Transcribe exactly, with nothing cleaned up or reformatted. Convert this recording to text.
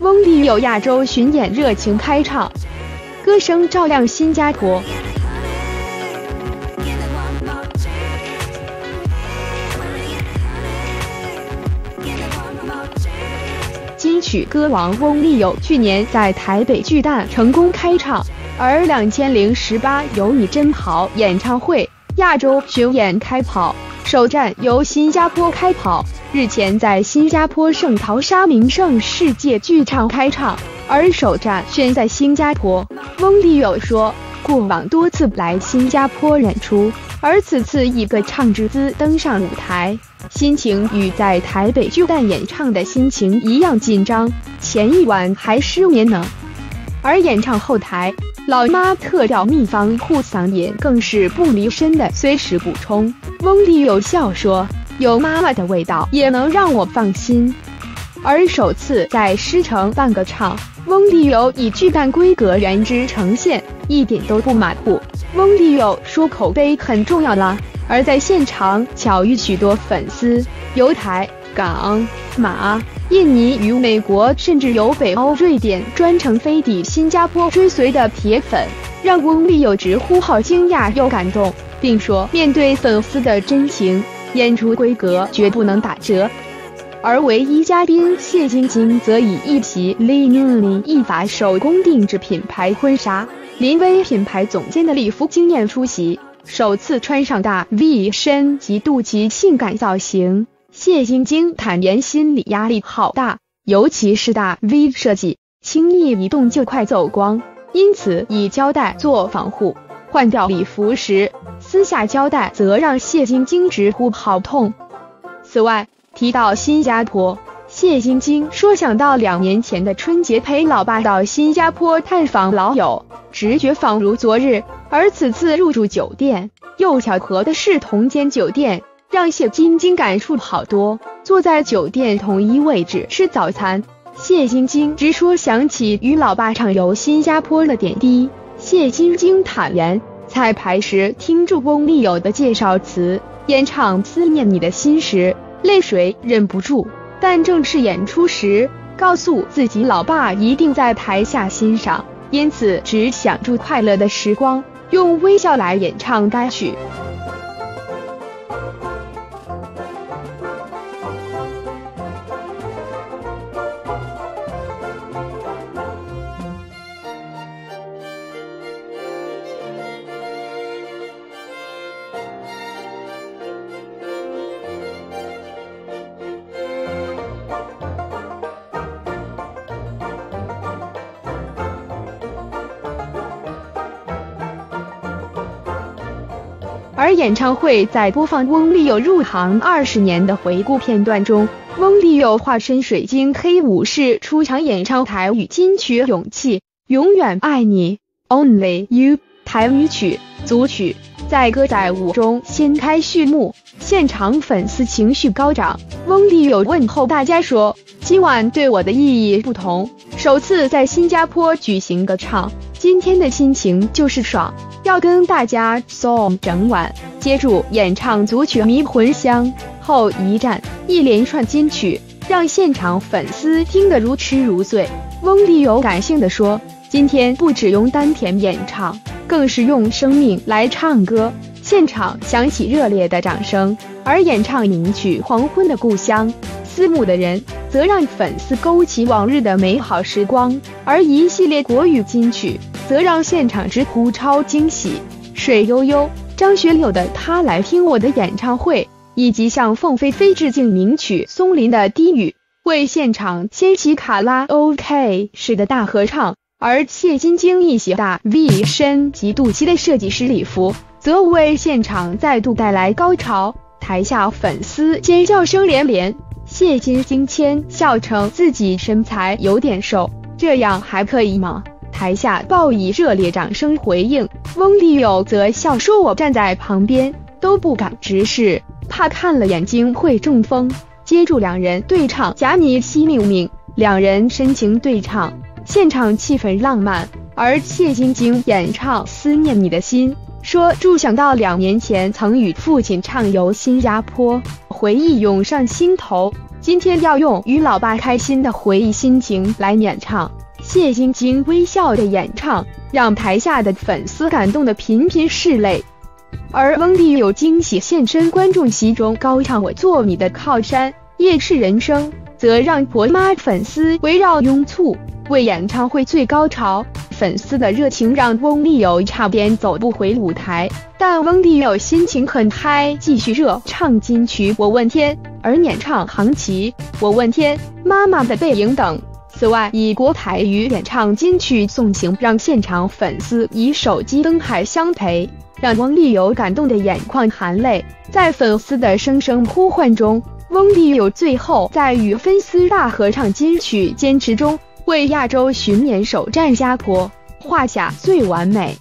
翁立友亚洲巡演热情开唱，歌声照亮新加坡。金曲歌王翁立友去年在台北巨蛋成功开唱，而二零一八有你真好演唱会亚洲巡演开跑。 首站由新加坡开跑，日前在新加坡圣淘沙名胜世界剧场开唱，而首站选在新加坡。翁立友说，过往多次来新加坡演出，而此次以歌唱之姿登上舞台，心情与在台北巨蛋演唱的心情一样紧张，前一晚还失眠呢。而演唱后台，老妈特调秘方护嗓音更是不离身的随时补充。 翁立友笑说：“有妈妈的味道，也能让我放心。”而首次在狮城办个唱，翁立友以巨蛋规格原汁呈现，一点都不马虎。翁立友说：“口碑很重要啦。”而在现场巧遇许多粉丝，由台、港、马、印尼与美国，甚至有北欧、瑞典专程飞抵新加坡追随的铁粉，让翁立友直呼好惊讶又感动。 并说，面对粉丝的真情，演出规格绝不能打折。而唯一嘉宾谢晶晶则以一袭 Linlin 一法手工定制品牌婚纱，林威品牌总监的礼服惊艳出席，首次穿上大 V 身及肚脐性感造型。谢晶晶坦言心理压力好大，尤其是大 V 设计，轻易一动就快走光，因此以胶带做防护。 换掉礼服时，撕下胶带，则让谢晶晶直呼好痛。此外，提到新加坡，谢晶晶说想到两年前的春节陪老爸到新加坡探访老友，直觉仿如昨日。而此次入住酒店，又巧合的是同间酒店，让谢晶晶感触好多。坐在酒店同一位置吃早餐，谢晶晶直说想起与老爸畅游新加坡的点滴。 谢晶晶坦言，彩排时听住翁立友的介绍词，演唱《思念你的心》时，泪水忍不住。但正式演出时，告诉自己老爸一定在台下欣赏，因此只想住快乐的时光，用微笑来演唱该曲。而演唱会在播放翁立友入行二十年的回顾片段中，翁立友化身水晶黑武士出场演唱台语金曲《勇气》《永远爱你》《Only You》台语曲、组曲，在歌仔舞中掀开序幕，现场粉丝情绪高涨。翁立友问候大家说：“今晚对我的意义不同，首次在新加坡举行歌唱，今天的心情就是爽。” 要跟大家 song 整晚，接住演唱组曲《迷魂香》后一站一连串金曲，让现场粉丝听得如痴如醉。翁立友感性地说：“今天不只用丹田演唱，更是用生命来唱歌。”现场响起热烈的掌声，而演唱名曲《黄昏的故乡》，思慕的人则让粉丝勾起往日的美好时光，而一系列国语金曲。 则让现场直呼超惊喜，水悠悠、张学友的《他来听我的演唱会》，以及向凤飞飞致敬名曲《松林的低语》，为现场掀起卡拉 OK 式的大合唱。而谢晶晶一袭大 V 身及肚脐的设计师礼服，则为现场再度带来高潮，台下粉丝尖叫声连连。谢晶晶谦笑称自己身材有点瘦，这样还可以吗？ 台下报以热烈掌声回应，翁立友则笑说：“我站在旁边都不敢直视，怕看了眼睛会中风。”接住两人对唱《假你惜命命》，两人深情对唱，现场气氛浪漫。而谢晶晶演唱《思念你的心》，说：“助想到两年前曾与父亲畅游新加坡，回忆涌上心头。”今天要用与老爸开心的回忆心情来演唱。谢晶晶微笑的演唱，让台下的粉丝感动得频频拭泪。而翁立友惊喜现身观众席中高唱“我做你的靠山，夜是人生”，则让婆妈粉丝围绕拥簇。为演唱会最高潮，粉丝的热情让翁立友差点走不回舞台，但翁立友心情很嗨，继续热唱金曲《我问天》。 而演唱杭琪《我问天》、妈妈的背影等。此外，以国台语演唱金曲《送行》，让现场粉丝以手机灯海相陪，让翁立友感动的眼眶含泪。在粉丝的声声呼唤中，翁立友最后在与粉丝大合唱金曲《坚持》中，为亚洲巡演首战家国画下最完美。